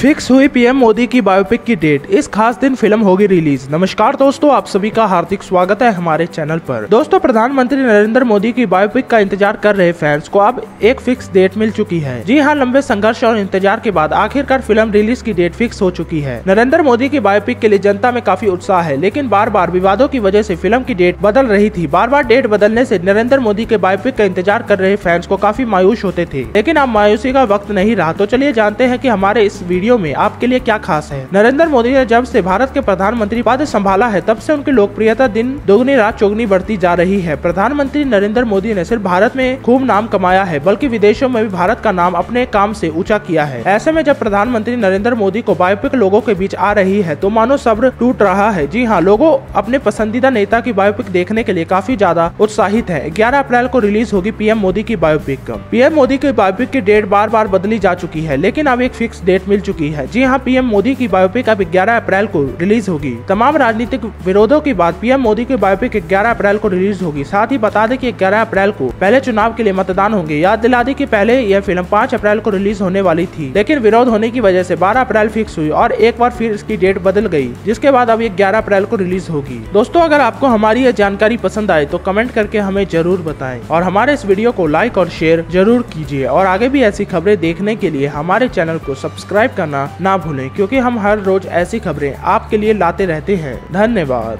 Fix हुई PM Modi की biopic की डेट, इस खास दिन फिल्म होगी रिलीज। नमस्कार दोस्तों, आप सभी का हार्दिक स्वागत है हमारे चैनल पर। दोस्तों, प्रधानमंत्री नरेंद्र मोदी की बायोपिक का इंतजार कर रहे फैंस को अब एक फिक्स डेट मिल चुकी है। जी हां, लंबे संघर्ष और इंतजार के बाद आखिरकार फिल्म रिलीज की डेट फिक्स हो चुकी है। नरेंद्र मोदी की बायोपिक के लिए जनता में काफी उत्साह है, लेकिन बार बार विवादों की वजह से फिल्म की डेट बदल रही थी। बार बार डेट बदलने से नरेंद्र मोदी के बायोपिक का इंतजार कर रहे फैंस को काफी मायूस होते थे, लेकिन अब मायूसी का वक्त नहीं रहा। तो चलिए जानते हैं कि हमारे इस वीडियो में आपके लिए क्या खास है। नरेंद्र मोदी ने जब से भारत के प्रधानमंत्री पद संभाला है, तब से उनकी लोकप्रियता दिन दोगुनी रात चौगुनी बढ़ती जा रही है। प्रधानमंत्री नरेंद्र मोदी ने सिर्फ भारत में खूब नाम कमाया है, बल्कि विदेशों में भी भारत का नाम अपने काम से ऊंचा किया है। ऐसे में जब प्रधानमंत्री नरेंद्र मोदी को बायोपिक लोगों के बीच आ रही है, तो मानो सब्र टूट रहा है। जी हाँ, लोगों अपने पसंदीदा नेता की बायोपिक देखने के लिए काफी ज्यादा उत्साहित है। 11 अप्रैल को रिलीज होगी पीएम मोदी की बायोपिक। पीएम मोदी की बायोपिक की डेट बार बार बदली जा चुकी है, लेकिन अब एक फिक्स डेट मिल चुकी है। जी हां, पीएम मोदी की बायोपिक अब 11 अप्रैल को रिलीज होगी। तमाम राजनीतिक विरोधों के बाद पीएम मोदी की बायोपिक 11 अप्रैल को रिलीज होगी। साथ ही बता दें कि 11 अप्रैल को पहले चुनाव के लिए मतदान होंगे। याद दिला दें कि पहले यह फिल्म 5 अप्रैल को रिलीज होने वाली थी, लेकिन विरोध होने की वजह से 12 अप्रैल फिक्स हुई और एक बार फिर इसकी डेट बदल गई, जिसके बाद अब 11 अप्रैल को रिलीज होगी। दोस्तों, अगर आपको हमारी यह जानकारी पसंद आए तो कमेंट करके हमें जरूर बताएं और हमारे इस वीडियो को लाइक और शेयर जरूर कीजिए। और आगे भी ऐसी खबरें देखने के लिए हमारे चैनल को सब्सक्राइब करना ना भूलें, क्योंकि हम हर रोज ऐसी खबरें आपके लिए लाते रहते हैं। धन्यवाद।